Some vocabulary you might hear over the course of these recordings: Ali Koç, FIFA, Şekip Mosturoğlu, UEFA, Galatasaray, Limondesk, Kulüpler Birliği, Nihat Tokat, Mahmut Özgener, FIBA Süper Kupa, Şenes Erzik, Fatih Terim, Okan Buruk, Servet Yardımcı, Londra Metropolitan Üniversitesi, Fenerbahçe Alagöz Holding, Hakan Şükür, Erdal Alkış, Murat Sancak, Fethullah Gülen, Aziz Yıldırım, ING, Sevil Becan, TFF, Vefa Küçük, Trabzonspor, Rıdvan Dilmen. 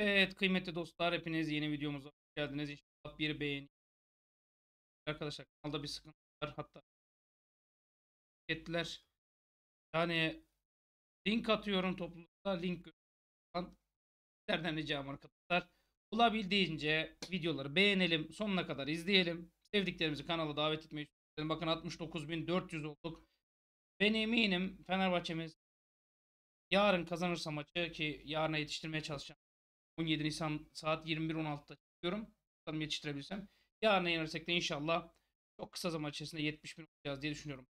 Evet kıymetli dostlar, hepiniz yeni videomuza hoş geldiniz. İnşallah bir beğeni. Arkadaşlar kanalda bir sıkıntı var, hatta ettiler. Yani link atıyorum toplulukta, link gönderen sizlerden ricam arkadaşlar. Olabildiğince videoları beğenelim, sonuna kadar izleyelim. Sevdiklerimizi kanala davet etmeyi istedim. Bakın 69.400 olduk. Ben eminim Fenerbahçe'miz yarın kazanırsa maçı, ki yarına yetiştirmeye çalışacağım. 17 Nisan saat 21.16'da çıkıyorum. Bakalım yetiştirebilirsem. Yarına yenersek de inşallah çok kısa zaman içerisinde 70 bin olacağız diye düşünüyorum.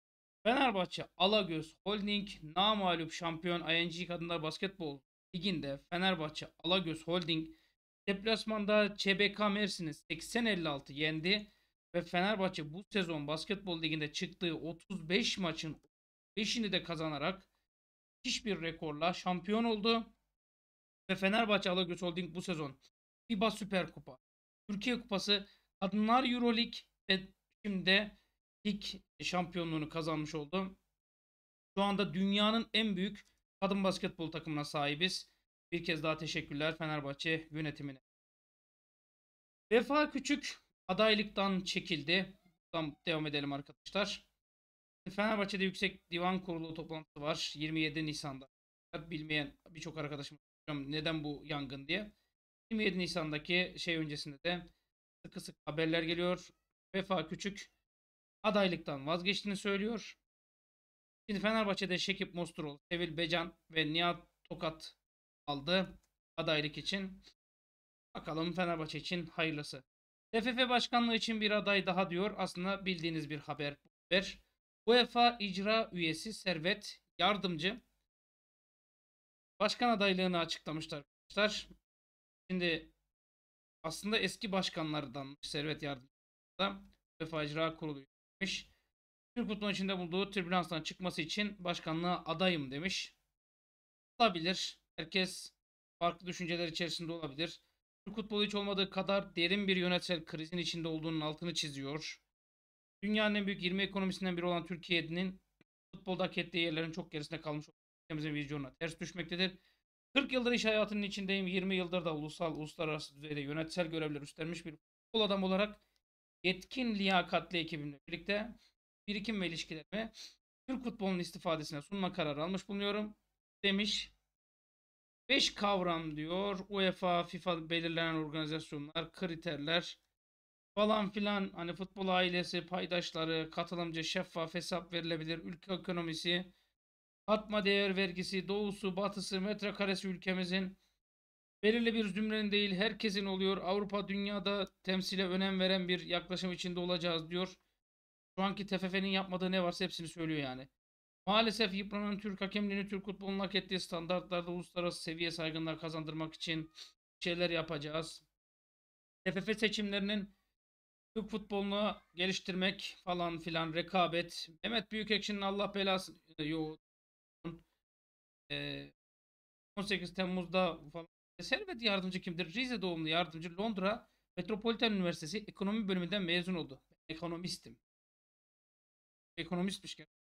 Fenerbahçe Alagöz Holding namağlup şampiyon ING Kadınlar Basketbol Ligi'nde Fenerbahçe Alagöz Holding deplasmanda ÇBK Mersin'i 80-56 yendi ve Fenerbahçe bu sezon Basketbol Ligi'nde çıktığı 35 maçın 5'ini de kazanarak müthiş bir rekorla şampiyon oldu. Ve Fenerbahçe Alagöz Holding bu sezon FIBA Süper Kupa, Türkiye Kupası, Kadınlar Euroleague ve şimdi lig şampiyonluğunu kazanmış oldu. Şu anda dünyanın en büyük kadın basketbol takımına sahibiz. Bir kez daha teşekkürler Fenerbahçe yönetimine. Vefa Küçük adaylıktan çekildi. Buradan devam edelim arkadaşlar. Fenerbahçe'de Yüksek Divan Kurulu toplantısı var 27 Nisan'da. Bilmeyen birçok arkadaşım neden bu yangın diye. 27 Nisan'daki şey öncesinde de sıkı sık haberler geliyor. Vefa Küçük adaylıktan vazgeçtiğini söylüyor. Şimdi Fenerbahçe'de Şekip Mosturoğlu, Sevil Becan ve Nihat Tokat aldı adaylık için. Bakalım Fenerbahçe için hayırlısı. TFF başkanlığı için bir aday daha diyor. Aslında bildiğiniz bir haber. UEFA icra üyesi Servet Yardımcı başkan adaylığını açıklamışlar arkadaşlar. Şimdi aslında eski başkanlardan Servet Yardımcı'da Vefa İcra Kurulu üyeymiş. Türk futbolunun içinde bulduğu türbülanstan çıkması için başkanlığa adayım demiş. Olabilir. Herkes farklı düşünceler içerisinde olabilir. Türk futbolu hiç olmadığı kadar derin bir yönetsel krizin içinde olduğunun altını çiziyor. Dünyanın en büyük 20 ekonomisinden biri olan Türkiye'nin futbolda hak ettiği yerlerin çok gerisinde kalmış olduğu ülkemizin vizyonuna ters düşmektedir. 40 yıldır iş hayatının içindeyim. 20 yıldır da uluslararası düzeyde yönetsel görevler üstlenmiş bir futbol adamı olarak yetkin liyakatli ekibimle birlikte birikim ve ilişkilerimi Türk futbolunun istifadesine sunma kararı almış bulunuyorum demiş. 5 kavram diyor. UEFA, FIFA belirlenen organizasyonlar, kriterler falan filan, hani futbol ailesi, paydaşları, katılımcı, şeffaf hesap verilebilir, ülke ekonomisi, katma değer vergisi, doğusu, batısı, metrekaresi ülkemizin belirli bir zümrenin değil, herkesin oluyor. Avrupa, dünyada temsile önem veren bir yaklaşım içinde olacağız diyor. Şu anki TFF'nin yapmadığı ne varsa hepsini söylüyor yani. Maalesef yıpranan Türk hakemliğini Türk futbolunun hak ettiği standartlarda uluslararası seviye saygınlar kazandırmak için şeyler yapacağız. TFF seçimlerinin Türk futbolunu geliştirmek falan filan, rekabet. Mehmet Büyükekşi'nin Allah belası yok. 18 Temmuz'da falan. Servet Yardımcı kimdir? Rize doğumlu yardımcı, Londra Metropolitan Üniversitesi ekonomi bölümünden mezun oldu. Ekonomistim. Ekonomistmiş gerçekten.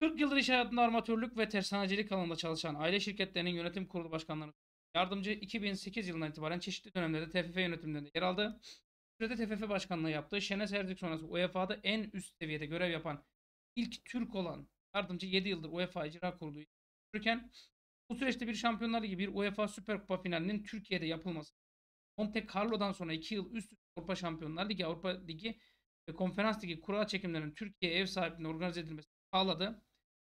40 yıldır iş hayatında armatörlük ve tersanecilik alanında çalışan aile şirketlerinin yönetim kurulu başkanları yardımcı 2008 yılından itibaren çeşitli dönemlerde TFF yönetimlerinde yer aldı. Sürede TFF başkanlığı yaptığı Şenes Erzik sonrası UEFA'da en üst seviyede görev yapan ilk Türk olan yardımcı 7 yıldır UEFA icra kurulu yürürken bu süreçte bir Şampiyonlar Ligi, bir UEFA Süper Kupa finalinin Türkiye'de yapılması, Monte Carlo'dan sonra 2 yıl üst üste Avrupa Şampiyonlar Ligi, Avrupa Ligi ve Konferans Ligi kura çekimlerinin Türkiye'ye ev sahipliğinde organize edilmesi sağladı.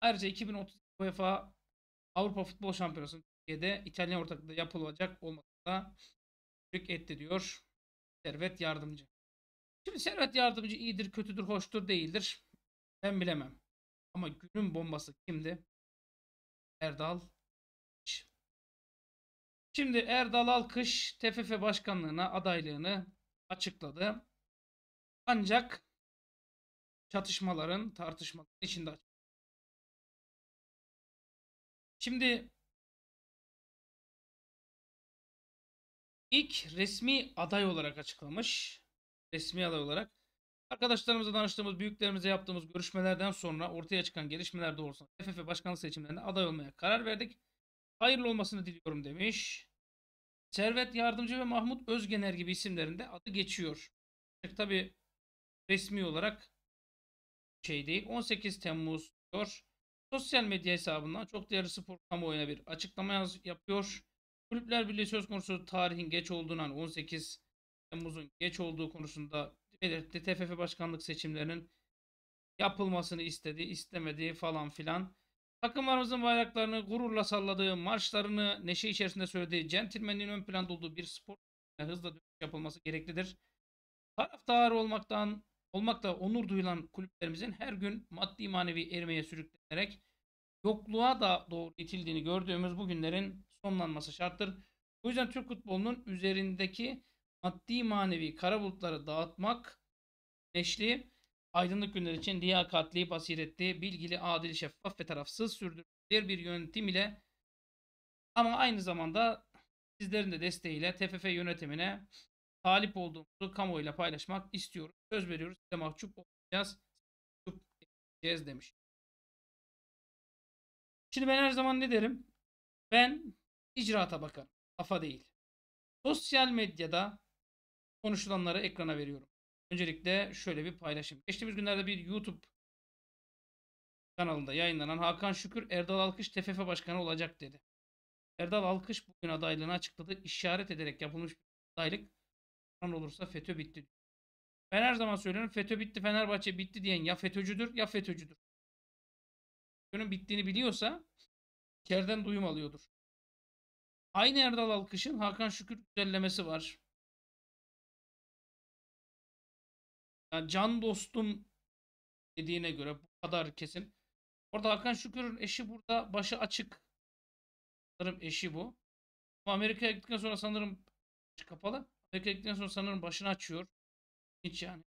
Ayrıca 2030 UEFA Avrupa Futbol Şampiyonası'nın Türkiye'de İtalyan ortaklığı yapılacak olmasına da büyük etti diyor Servet Yardımcı. Şimdi Servet Yardımcı iyidir, kötüdür, hoştur, değildir ben bilemem. Ama günün bombası kimdi? Erdal Alkış. Şimdi Erdal Alkış TFF başkanlığına adaylığını açıkladı. Ancak çatışmaların, tartışmaların içinde açıkladı. Şimdi ilk resmi aday olarak açıklamış. Resmi aday olarak. Arkadaşlarımızla danıştığımız, büyüklerimize yaptığımız görüşmelerden sonra ortaya çıkan gelişmeler doğrultusunda TFF başkanlık seçimlerine aday olmaya karar verdik. hayırlı olmasını diliyorum demiş. Servet Yardımcı ve Mahmut Özgener gibi isimlerinde adı geçiyor. Tabi resmi olarak şey değil. 18 Temmuz diyor. Sosyal medya hesabından çok değerli spor kamuoyuna bir açıklama yapıyor. Kulüpler Birliği söz konusu tarihin geç olduğunu, hani 18 Temmuz'un geç olduğu konusunda belirtti. TFF başkanlık seçimlerinin yapılmasını istedi, istemediği falan filan. Takımlarımızın bayraklarını gururla salladığı, marşlarını neşe içerisinde söylediği, centilmenliğin ön planda olduğu bir spor hızla dönüş yapılması gereklidir. Taraftar olmakta onur duyulan kulüplerimizin her gün maddi manevi erimeye sürüklenerek yokluğa da doğru itildiğini gördüğümüz bu günlerin sonlanması şarttır. O yüzden Türk futbolunun üzerindeki maddi manevi kara bulutları dağıtmak, neşli, aydınlık günler için liyakatli, basiretli, bilgili, adil, şeffaf ve tarafsız sürdürülebilir bir yönetim ile ama aynı zamanda sizlerin de desteğiyle TFF yönetimine talip olduğumuzu kamuoyuyla paylaşmak istiyoruz. Söz veriyoruz. Size mahcup olacağız. Mahcup edeceğiz demiş. Şimdi ben her zaman ne derim? Ben icraata bakarım. Lafa değil. Sosyal medyada konuşulanları ekrana veriyorum. Öncelikle şöyle bir paylaşım. Geçtiğimiz günlerde bir YouTube kanalında yayınlanan Hakan Şükür Erdal Alkış TFF Başkanı olacak dedi. Erdal Alkış bugün adaylığını açıkladı. İşaret ederek yapılmış bir adaylık. Olursa FETÖ bitti. Ben her zaman söylüyorum, FETÖ bitti, Fenerbahçe bitti diyen ya FETÖ'cüdür ya FETÖ'cüdür. FETÖ'nün bittiğini biliyorsa içeriden duyum alıyordur. Aynı Erdal Alkış'ın Hakan Şükür güzellemesi var. Yani can dostum dediğine göre bu kadar kesin. Orada Hakan Şükür'ün eşi burada başı açık. Sanırım eşi bu. Ama Amerika'ya gittikten sonra sanırım kapalı. Bekledikten sonra sanırım başını açıyor. Hiç yani.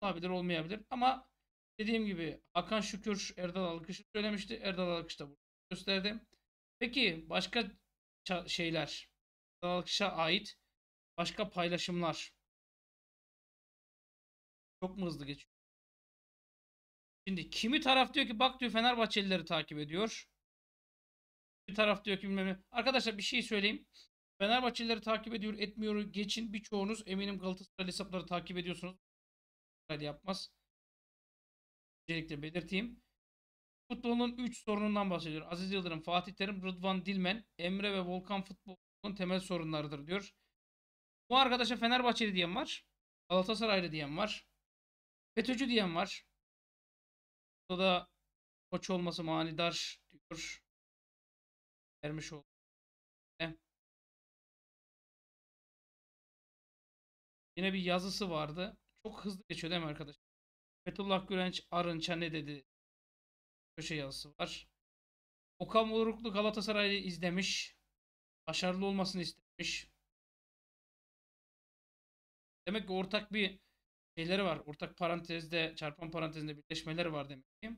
Olabilir, olmayabilir. Ama dediğim gibi Hakan Şükür Erdal Alkış'ı söylemişti. Erdal Alkış da bunu gösterdi. Peki başka şeyler. Erdal Alkış'a ait başka paylaşımlar. Çok mu hızlı geçiyor? Şimdi kimi taraf diyor ki bak diyor Fenerbahçelileri takip ediyor. Kimi taraf diyor ki bilmem ne. Arkadaşlar bir şey söyleyeyim. Fenerbahçelileri takip ediyor, etmiyor, geçin. Birçoğunuz eminim Galatasaray hesapları takip ediyorsunuz. Galatasaray yapmaz. Öncelikle belirteyim. Futbolun 3 sorunundan bahsediyor. Aziz Yıldırım, Fatih Terim, Rıdvan Dilmen, Emre ve Volkan futbolun temel sorunlarıdır diyor. Bu arkadaşa Fenerbahçeli diyen var. Galatasaraylı diyen var. FETÖ'cü diyen var. Burada da Koç olması manidar diyor. Vermiş oldu. Yine bir yazısı vardı. Çok hızlı geçiyor değil mi arkadaşlar? Fethullah Gülen Arınç'a ne dedi? Köşe yazısı var. Okan Buruklu Galatasaray'ı izlemiş. Başarılı olmasını istemiş. Demek ki ortak bir şeyleri var. Ortak parantezde, çarpan parantezinde birleşmeleri var demek ki.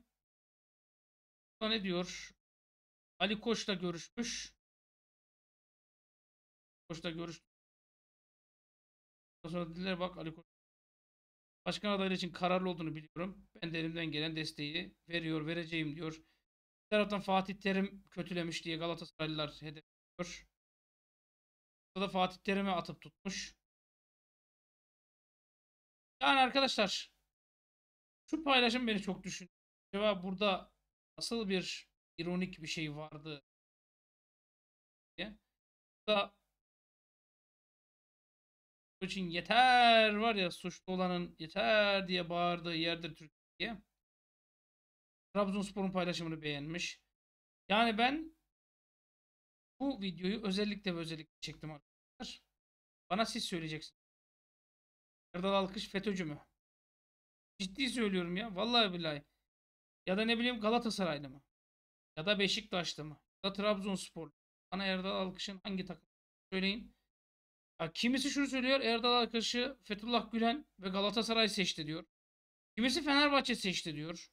Burada ne diyor? Ali Koç'la görüşmüş. Koç'la görüşmüş. Sonra dediler bak Ali Koç başkan adaylığı için kararlı olduğunu biliyorum. Ben de elimden gelen desteği vereceğim diyor. Bir taraftan Fatih Terim kötülemiş diye Galatasaraylılar hedef ediyor. Burada da Fatih Terim'e atıp tutmuş. Yani arkadaşlar şu paylaşım beni çok düşündü. Acaba burada nasıl bir ironik bir şey vardı diye. Burada için yeter var ya suçlu olanın yeter diye bağırdığı yerdir Türkiye. Trabzonspor'un paylaşımını beğenmiş. Yani ben bu videoyu özellikle ve özellikle çektim arkadaşlar. Bana siz söyleyeceksiniz. Erdal Alkış FETÖ'cü mü? Ciddi söylüyorum ya. Vallahi billahi. Ya da ne bileyim Galatasaraylı mı? Ya da Beşiktaşlı mı? Ya da Trabzonsporlu. Bana Erdal Alkış'ın hangi takımı söyleyin. Ya kimisi şunu söylüyor, Erdal Alkış'ı Fethullah Gülen ve Galatasaray seçti diyor. Kimisi Fenerbahçe seçti diyor.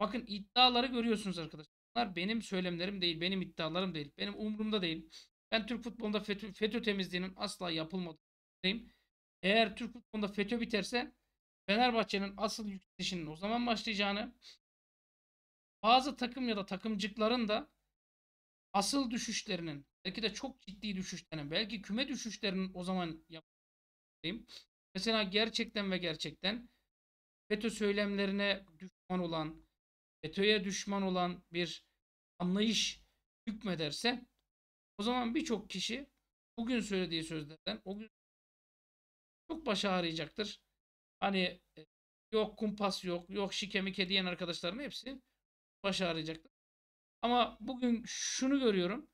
Bakın iddiaları görüyorsunuz arkadaşlar. Bunlar benim söylemlerim değil, benim iddialarım değil, benim umurumda değil. Ben Türk futbolunda FETÖ temizliğinin asla yapılmadığını söyleyeyim. Eğer Türk futbolunda FETÖ biterse Fenerbahçe'nin asıl yükselişinin o zaman başlayacağını, bazı takım ya da takımcıkların da asıl düşüşlerinin, belki de çok ciddi düşüşlerinin, belki küme düşüşlerinin o zaman yapayım. Mesela gerçekten ve gerçekten FETÖ söylemlerine düşman olan, FETÖ'ye düşman olan bir anlayış hükmederse, o zaman birçok kişi bugün söylediği sözlerden o gün çok baş ağrıyacaktır. Hani yok kumpas yok, yok şike mike diyen arkadaşlarım hepsi baş ağrıyacaktır. Ama bugün şunu görüyorum.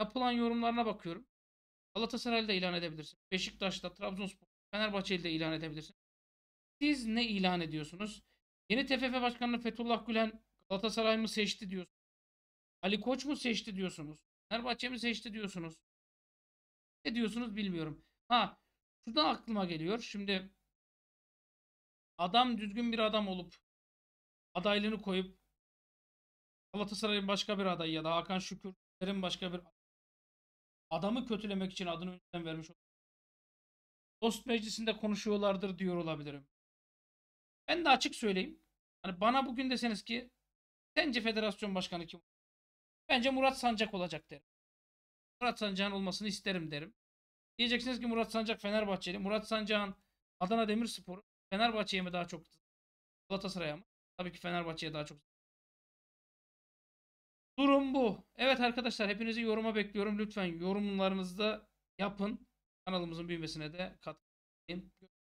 Yapılan yorumlarına bakıyorum. Galatasaray'da ilan edebilirsin. Beşiktaş'ta, Trabzonspor, Fenerbahçe'de ilan edebilirsin. Siz ne ilan ediyorsunuz? Yeni TFF Başkanı Fethullah Gülen Galatasaray mı seçti diyorsunuz? Ali Koç mu seçti diyorsunuz? Fenerbahçe mi seçti diyorsunuz? Ne diyorsunuz bilmiyorum. Ha, şuradan aklıma geliyor. Şimdi adam düzgün bir adam olup adaylığını koyup Galatasaray'ın başka bir adayı ya da Hakan Şükür'ün başka bir adamı kötülemek için adını önceden vermiş olabilir. Dost meclisinde konuşuyorlardır diyor olabilirim. Ben de açık söyleyeyim. Hani bana bugün deseniz ki sence federasyon başkanı kim? Bence Murat Sancak olacak derim. Murat Sancak'ın olmasını isterim derim. Diyeceksiniz ki Murat Sancak Fenerbahçeli. Murat Sancak'ın Adana Demirspor'u Fenerbahçe'ye mi daha çok, Galatasaray'a mı? Tabii ki Fenerbahçe'ye daha çok. Durum bu. Evet arkadaşlar, hepinizi yoruma bekliyorum. Lütfen yorumlarınızı da yapın. Kanalımızın büyümesine de katılın.